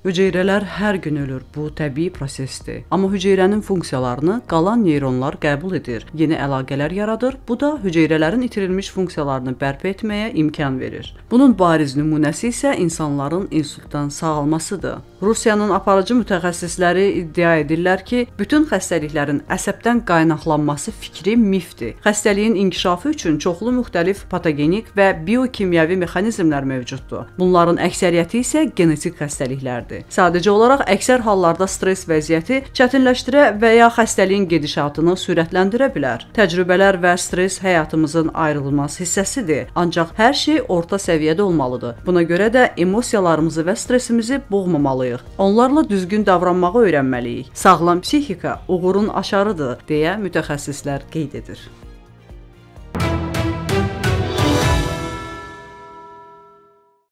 Hüceyrələr hər gün ölür, bu təbii prosesdir. Amma hüceyrənin funksiyalarını qalan neyronlar qəbul edir, yeni əlaqələr yaradır, bu da hüceyrələrin itirilmiş funksiyalarını bərpa etməyə imkan verir. Bunun bariz nümunəsi isə insanların insultdan sağalmasıdır. Rusiyanın aparıcı mütəxəssisləri iddia edirlər ki, bütün xəstəliklərin əsəbdən qaynaqlanması fikri mifdir. Xəstəliyin inkişafı üçün çoxlu müxtəlif patogenik və biokimyəvi mexanizmlər mövcuddur. Bunların əksəriyyəti isə genetik xəstəliklərdir. Sadəcə olaraq əksər hallarda stres vəziyyəti çətinləşdirə və ya xəstəliyin gedişatını sürətləndirə bilər. Təcrübələr və stres həyatımızın ayrılmaz hissəsidir, ancaq hər şey orta səviyyədə olmalıdır. Buna görə də emosiyalarımızı və stresimizi boğmamalıyıq. Onlarla düzgün davranmağı öyrənməliyik. Sağlam psixika uğurun aşarıdır, deyə mütəxəssislər qeyd edir.